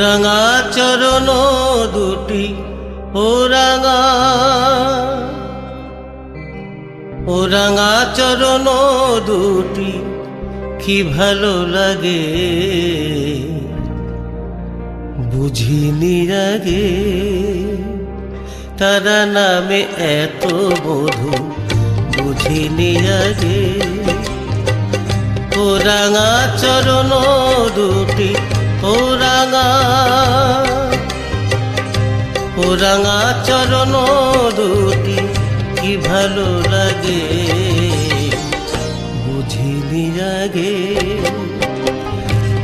রাঙা চরণ দুটি ও রাঙা চরণ দুটি কি ভালো লাগে বুঝিনি আগে তারা নামে এত মধু বুঝিনি আগে ও রাঙা চরণ দুটি ও রাঙা চরণ দুটি কি ভালো লাগে বুঝিনি আগে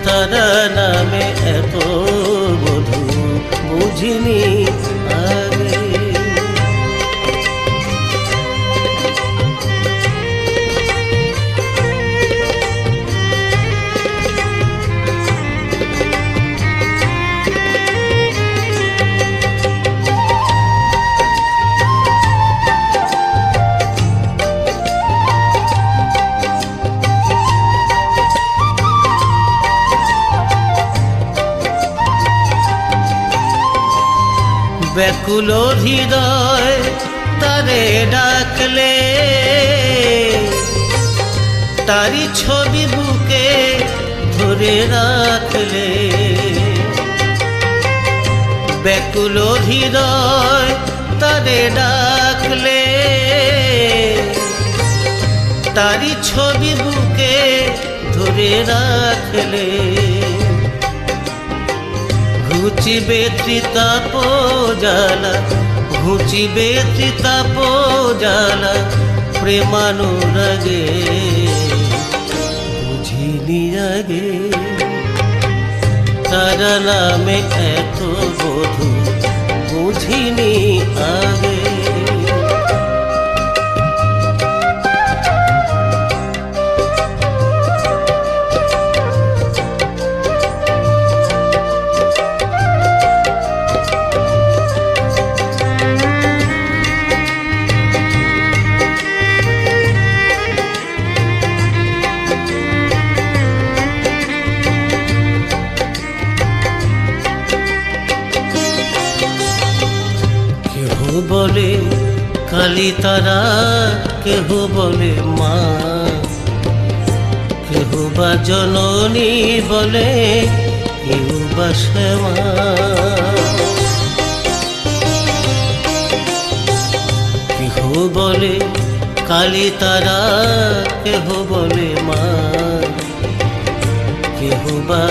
তারা নামে এত মধু বুঝিনি আগে ব্যাকুল হৃদয় তারে ডাকলে তারি ছবি বুকে ধরে রাখলে ব্যাকুল হৃদয় তারে ডাকলে তারি ছবি বুকে ধরে রাখলে ঘুচিবে ত্রিতাপ জ্বালা ঘুচিবে ত্রিতাপ জ্বালা প্রেমানুরাগে বুঝিনি আগে তারা নামে এত মধু বুঝিনি আগে বলে কালী তারা কেহ বলে মা কেহ বা জননী বলে কেহ বা শ্যামা কেহ বলে কালী তারা কেহ বলে মা কেহ বা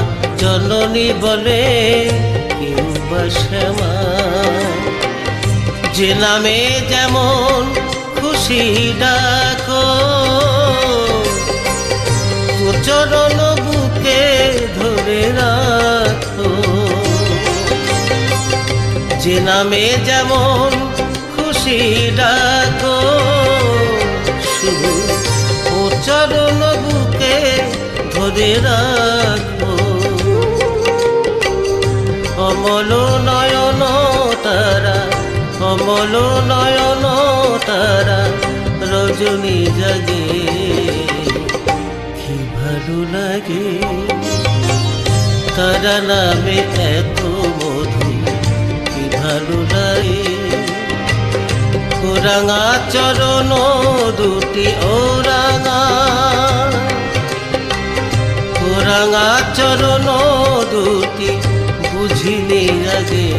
জননী বলে কেহ বা শ্যামা যে নামে যেমন খুশি ডাকো চরণ বুকে ধরে রাখো যে নামে যেমন খুশি ডাকো চরণ বুকে ধরে রাখো অমল নয়ন তারা অমল নয়ন তারা রজনী জাগে কি ভালো লাগে তারা নামে এত মধু কি ভালো লাগে ও রাঙা চরণ দুটি ও রাঙা চরণ দুটি বুঝিনি আগে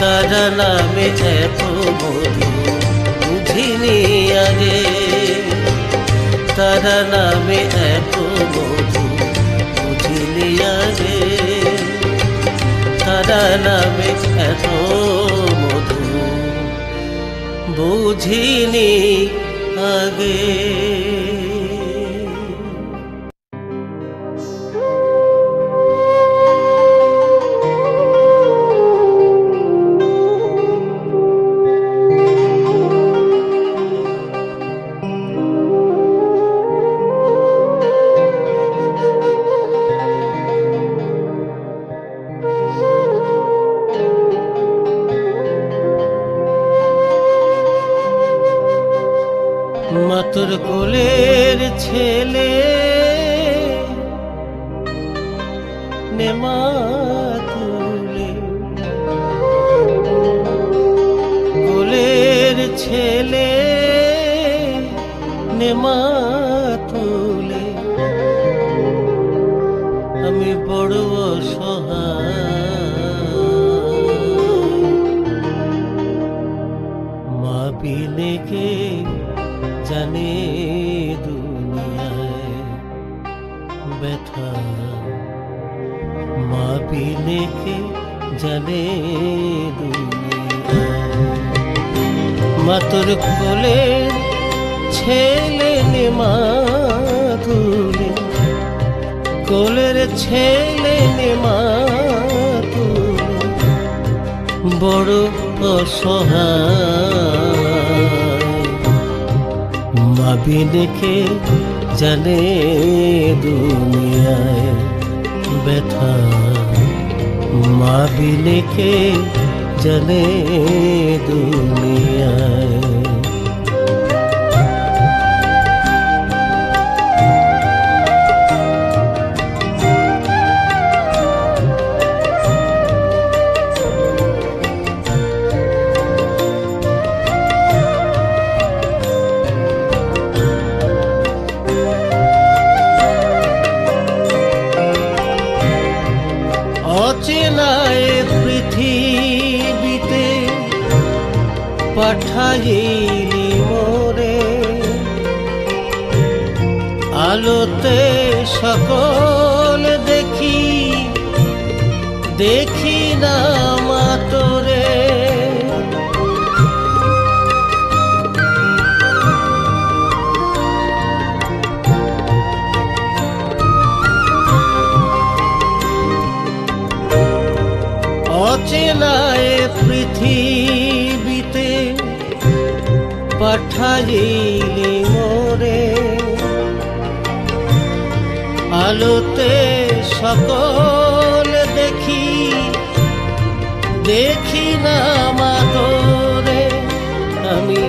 তারা নামে এত মধু বুঝিনি আগে তারা নামে এত মধু বুঝিনি আগে তারা নামে এত মধু বুঝিনি আগে। তোর কোলের ছেলে মাতুলে গোলের ছেলে নেমাতুলে আমি বড় অসহায় মা বিনে কে জানে দুনিয়ায় ব্যথা माँ पीने के जाने दुनिया माँ तोर कोले छेले ने मातुले कोलेर छेले ने मातुले बड़ो असहाय माँ पीने के जाने दुनिया बैठा माँ बिने के जने दुनिया পাঠাইলি মোরে আলোতে সকল দেখি দেখি না মা তোরে অচেনায় পৃথিবী पाठाइली मोरे आलोते सकल देखी देखी ना मा तोरे आमी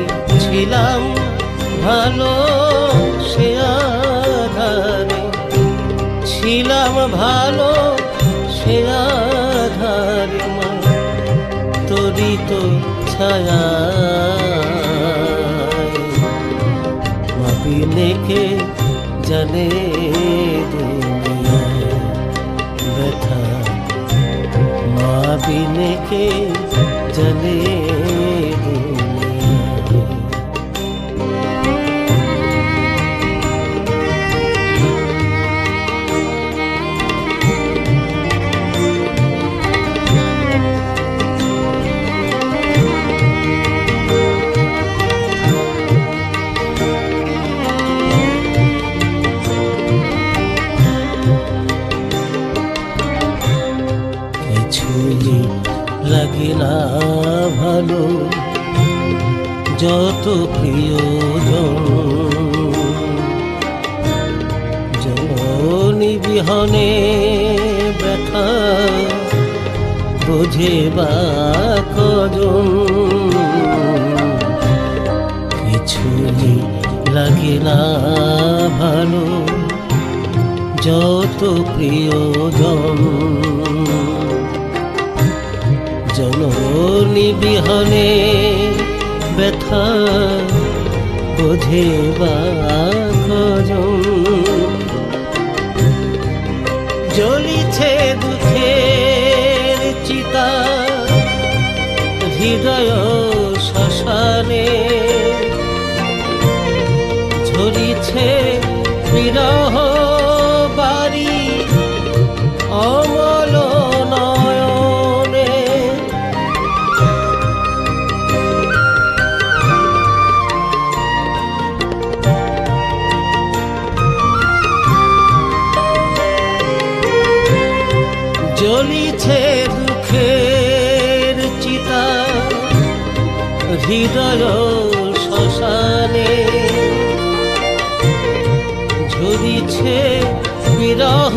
छिलाम भालो से आधारे छिलाम भालो से आधारे मा तोरी तो छाया पीने के जाने दुनिया बैठा माँ पीने के जाने লাগিনা ভালো যত প্রিয়জন জননী বিহনে ব্যথা বুঝে বা কজন কিছুই লাগিনা ভালো যত প্রিয়জন জননী বিহনে ব্যথা বোঝে বা কজন জ্বলিছে দুঃখের চিতা হৃদয় শ্মশানে ঝরিছে বিরহ বাড়ি অমল দুঃখের চিতা হৃদয় শ্মশানে ঝরিছে বিরহ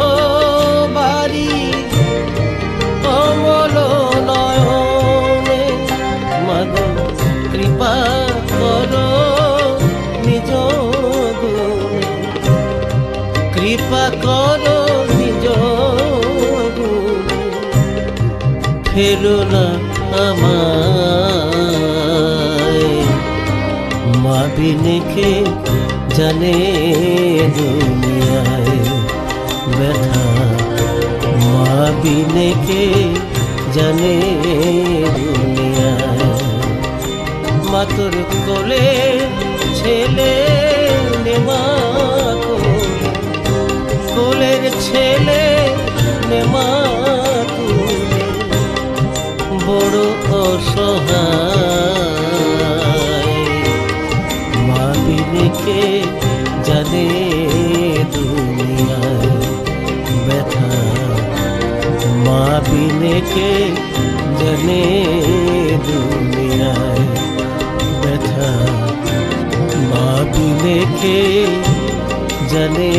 বাড়ি অমল নয়নে মগ কৃপা কর নিজ কৃপা কর নিজ फेरो ना आमाय माँ बिने के जाने दुनिया व्यथा माँ बिने के जाने दुनिया माँ तुर कोले छेले ने माँ कोले छेले ने माँ बड़ो असहाय माँ बिने के जाने दुनिया व्यथा माँ बिने के जाने दुनिया व्यथा माँ बिने के जाने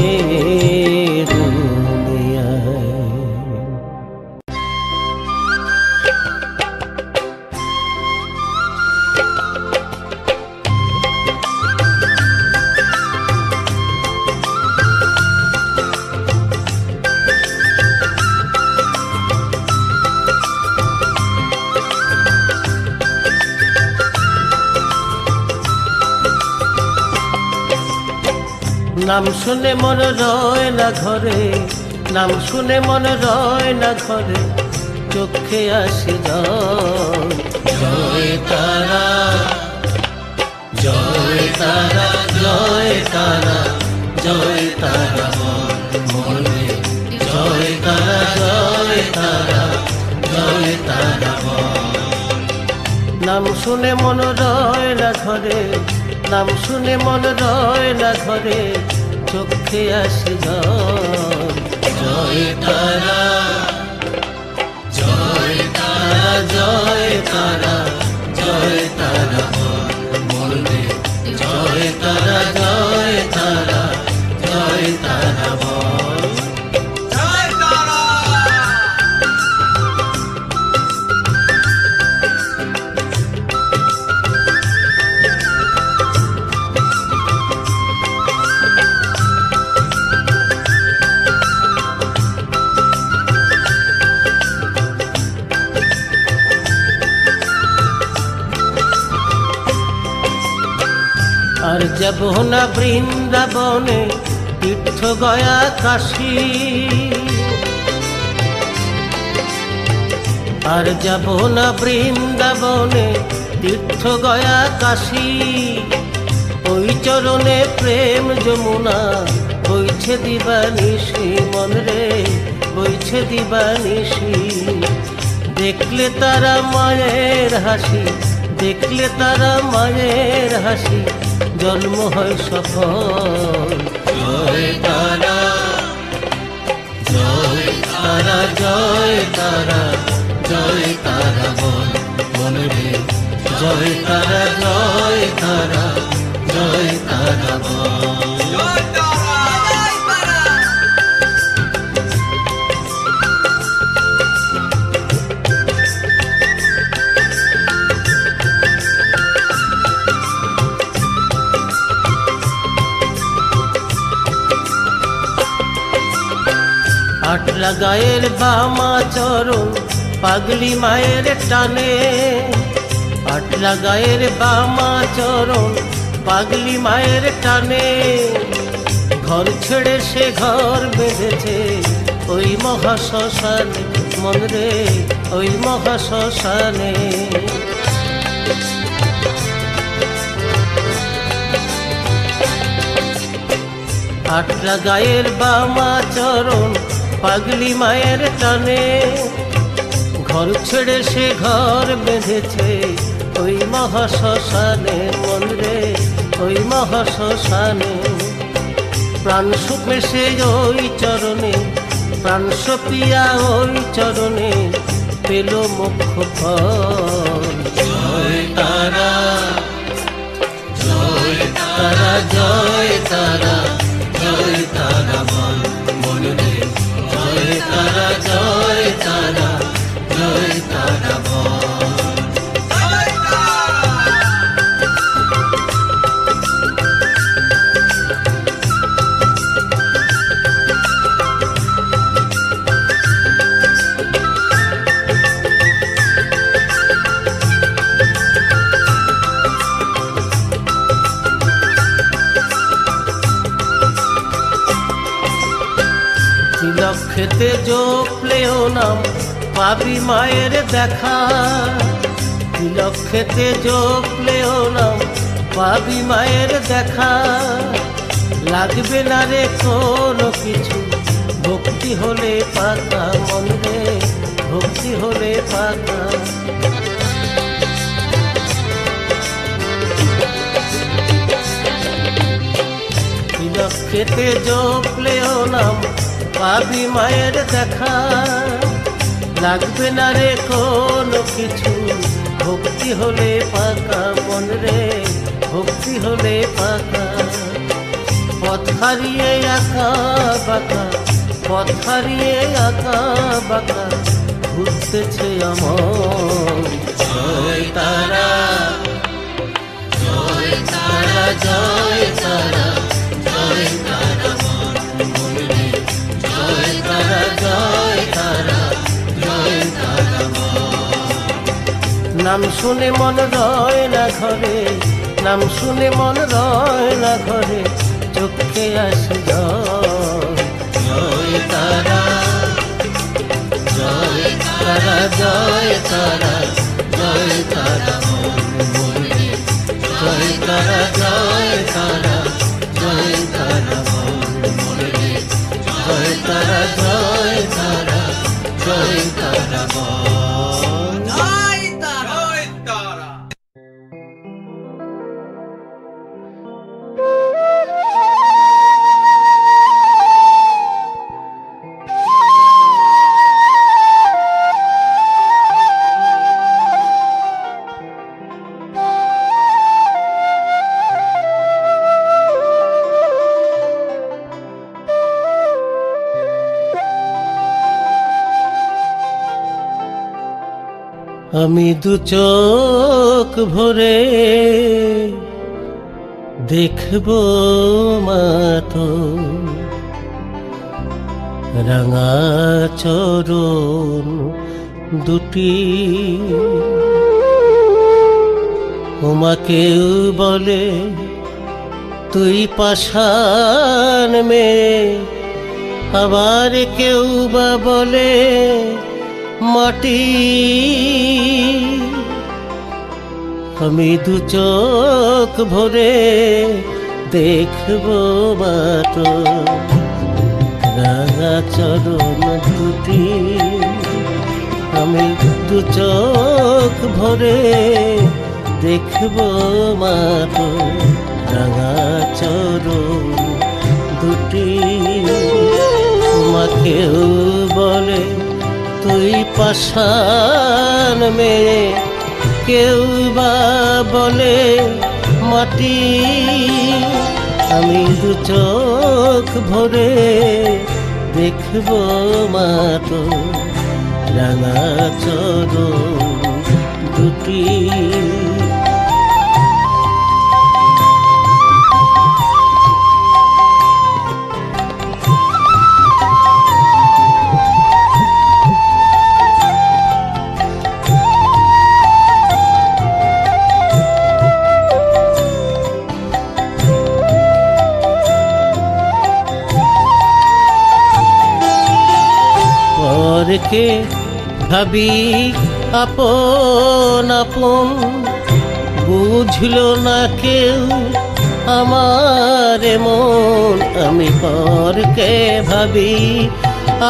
नाम सुने मन रय ना घरे नाम सुने मन रय ना घरे चोखे आसे जय तारा जय तारा जय तारा जय तारा मोरे जय तारा जय तारा जय तारा नाम सुने मन रय ना घरे नाम सुने मन रय ना घरे चोखे आसे जय तारा जय तारा जय तारा जय तारा बोले जय तारा जय तारा जय तारा जब होना वृंदावने तीर्थ गया काशी और जब होना वृंदावने तीर्थ गया काशी ओई चरणे प्रेम जमुना बईछे दिवानिशी मन रे बईछे दिवानिशी देखले तारा मायेर हासि देखले तारा मायेर हासि जन्म है सफल जय तारा जय तारा जय तारा बोल मन रे जय तारा जय तारा जय तारा बोल आटला गायर बामा चरण पागली मायर टाने आटला गायर बामा चरण पागली मायर टाने घर छेड़े से घर बेधेछे ओई महाशशाने मन रे ओई महाशशाने आटला गायर बामा चरण पागली मायर टाने घर छेड़े से घर बेधेछे ओई महाशशाने मन रे ओई महाशशाने प्राण सुखे से ओई चरणे प्राण सपिया ओई चरणे पेल मुख फल जय तारा जय तारा जय तारा जय तारा मन रे तारा जय तारा जय तारा খেতে যোগ প্লেও নাম পাবি মায়ের দেখা, তিলক খেতে যোগ প্লেও নাম পাবি মায়ের দেখা। লাগবে না রে কোনো কিছু ভক্তি হলে পাতা, মনে ভক্তি হলে পাতা। তিলক খেতে যোগ প্লেও নাম পাবি মায়ের দেখা, লাগবে না রে কোনো কিছু ভক্তি হলে পাকা, মন রে ভক্তি হলে পাকা। পথ হারিয়ে আঁকা বাঁকা, পথ হারিয়ে আঁকা বাঁকা ঘুরতেছে আমার। জয় তারা, জয় তারা, জয় তারা, জয় তারা। নাম শুনে মন রয় না ঘরে, নাম শুনে মন রয় না ঘরে, চোখে আসে জয় তারা, জয় তারা, জয় তারা, জয় তারা, জয় তারা, জয় তারা, জয় তারা, জয় তারা, জয় তারা, জয় তারা। আমি দু চোখ ভরে দেখব মা তোর রাঙা চরণ দুটি, তোমাকেও বলে তুই পাষাণ মেয়ে, আবার কেউ বা বলে মাটি। আমি দু চোখ ভরে দেখব মা তোর রাঙা চরণ দুটি, আমি দু চোখ ভরে দেখব মা তোর রাঙা চরণ দুটি, তোমাকেও বলে তুই পাষাণ মেয়ে, কেউ বা বলে মাটি। আমি দু চোখ ভরে দেখব মা তোর রাঙা চরণ দুটি। কে ভাবি আপন আপন, বুঝল না কেউ আমার মন। আমি পরকে ভাবি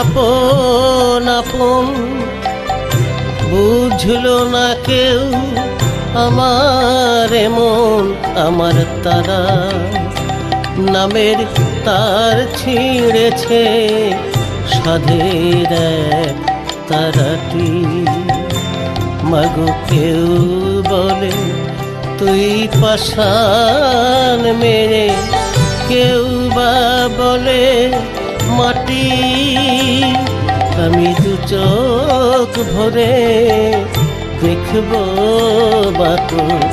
আপন আপন, বুঝল না কেউ আমার মন। আমার তারা নামের তার ছিঁড়েছে সাধের তারাটি, মাগো কেউ বলে তুই পাষাণ মেরে, কেউ বা বলে মাটি। আমি দু চোখ ভরে দেখব মা তোর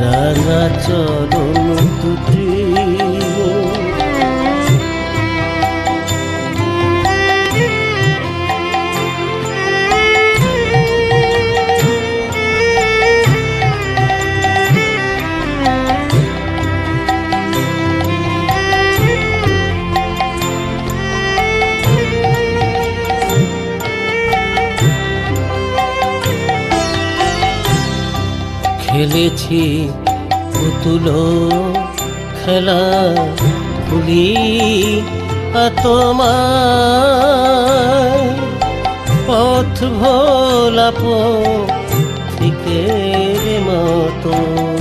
রাঙা চরণ দুটি। খেলেছি পুতুলো খেলা ভুলি তোমার পথ ভোলাপো ঠিকের মতো।